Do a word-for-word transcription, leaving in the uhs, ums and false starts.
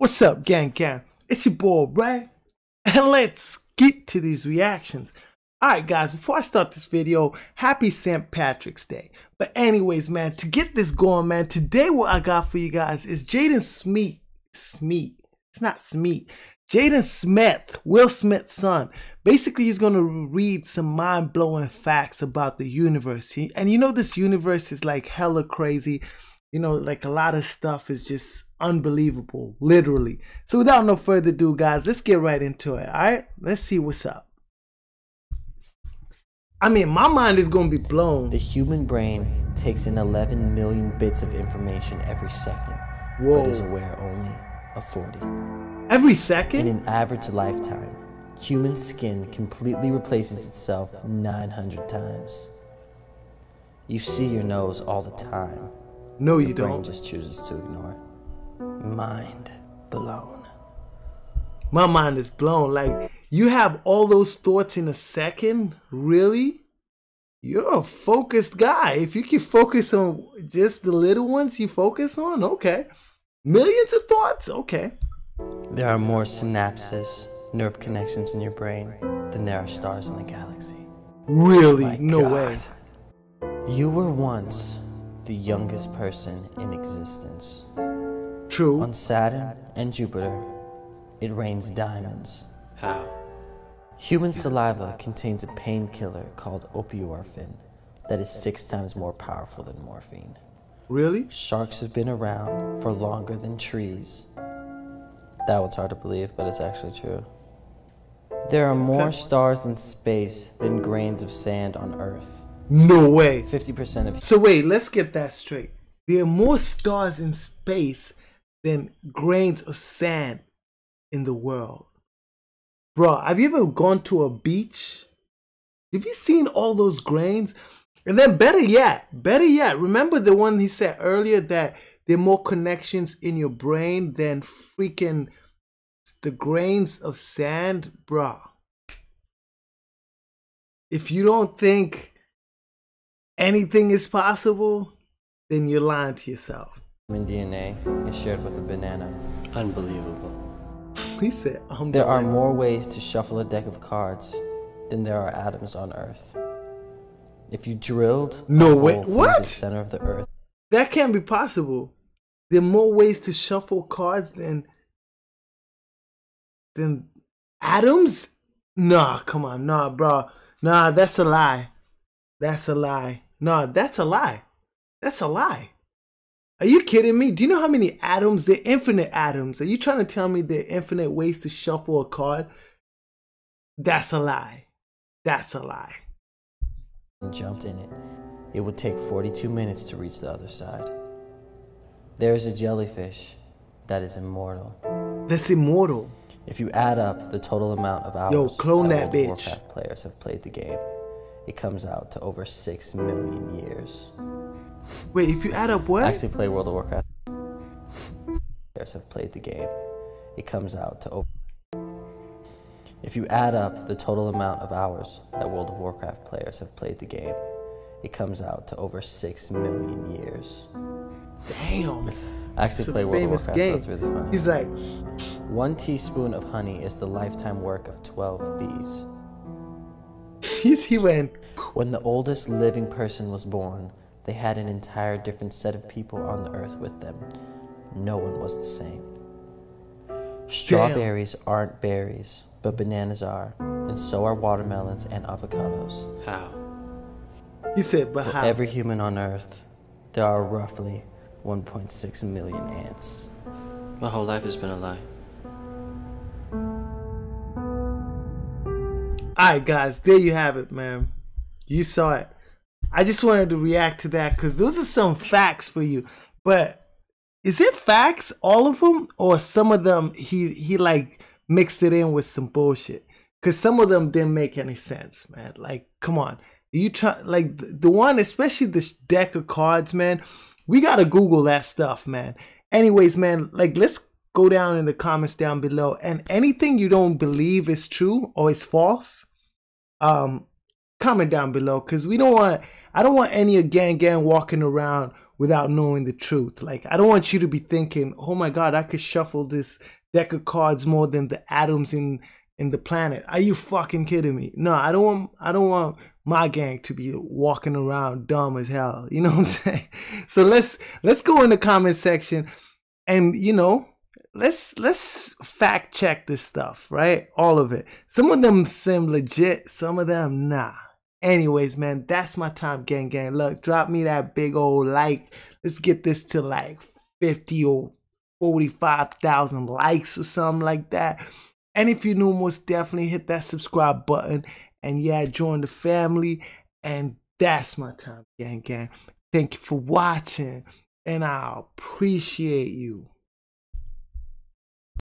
What's up, gang gang? It's your boy, Ray, and let's get to these reactions. Alright guys, before I start this video, happy Saint Patrick's Day. But anyways, man, to get this going, man, today what I got for you guys is Jaden Smith, Smith, it's not Smith, Jaden Smith, Will Smith's son. Basically, he's going to read some mind-blowing facts about the universe. He, and you know this universe is like hella crazy. You know, like a lot of stuff is just unbelievable, literally. So without no further ado, guys, let's get right into it, all right? Let's see what's up. I mean, my mind is going to be blown. The human brain takes in eleven million bits of information every second. Whoa. But is aware only of forty. Every second? In an average lifetime, human skin completely replaces itself nine hundred times. You see your nose all the time. No, you don't. Your brain just chooses to ignore it. Mind blown. My mind is blown. Like, you have all those thoughts in a second? Really? You're a focused guy. If you can focus on just the little ones you focus on, okay. Millions of thoughts? Okay. There are more synapses, nerve connections in your brain than there are stars in the galaxy. Really? Oh no way. You were once the youngest person in existence. True. On Saturn and Jupiter, it rains diamonds. How? Human saliva contains a painkiller called Opiorphin that is six times more powerful than morphine. Really? Sharks have been around for longer than trees. That one's hard to believe, but it's actually true. There are more stars in space than grains of sand on Earth. No way. fifty percent of... So wait, let's get that straight. There are more stars in space than grains of sand in the world. Bro, have you ever gone to a beach? Have you seen all those grains? And then better yet, better yet, remember the one he said earlier that there are more connections in your brain than freaking the grains of sand? Bro, if you don't think anything is possible, then you're lying to yourself. Human D N A is shared with a banana. Unbelievable. He said, unbelievable. There are more ways to shuffle a deck of cards than there are atoms on Earth. If you drilled no way. What? The center of the Earth. That can't be possible. There are more ways to shuffle cards than than atoms? Nah, come on, nah, bro. Nah, that's a lie. That's a lie. No, that's a lie. That's a lie. Are you kidding me? Do you know how many atoms? They're infinite atoms. Are you trying to tell me there are infinite ways to shuffle a card? That's a lie. That's a lie. Jumped in it. It would take forty-two minutes to reach the other side. There is a jellyfish that is immortal. That's immortal. If you add up the total amount of hours Yo, clone that, that bitch. Warcraft players have played the game, it comes out to over six million years. Wait, if you add up what? I actually play World of Warcraft. Players have played the game. It comes out to over... If you add up the total amount of hours that World of Warcraft players have played the game, it comes out to over six million years. Damn! I actually it's play World of Warcraft, game. So it's really funny. He's like... One teaspoon of honey is the lifetime work of twelve bees. He went. When the oldest living person was born, they had an entire different set of people on the earth with them. No one was the same. Strawberries Damn. Aren't berries, but bananas are, and so are watermelons and avocados. How? He said, but For how? Every human on earth, there are roughly one point six million ants. My whole life has been a lie. Alright guys, there you have it, man. You saw it. I just wanted to react to that because those are some facts for you. But is it facts, all of them? Or some of them, he, he like mixed it in with some bullshit? Because some of them didn't make any sense, man. Like, come on. You try, like, the one, especially the deck of cards, man. We got to Google that stuff, man. Anyways, man, like, let's go down in the comments down below. And anything you don't believe is true or is false, Um, comment down below, because we don't want I don't want any gang gang walking around without knowing the truth. Like, I don't want you to be thinking, oh my God, I could shuffle this deck of cards more than the atoms in in the planet. Are you fucking kidding me? No, I don't want I don't want my gang to be walking around dumb as hell. You know what I'm saying? So let's let's go in the comment section and, you know, let's let's fact check this stuff, right? All of it. Some of them seem legit, some of them nah. Anyways, man, that's my time, gang gang. Look, drop me that big old like. Let's get this to like fifty or forty-five thousand likes or something like that. And if you're new, most definitely hit that subscribe button. And yeah, join the family. And that's my time, gang gang. Thank you for watching. And I appreciate you.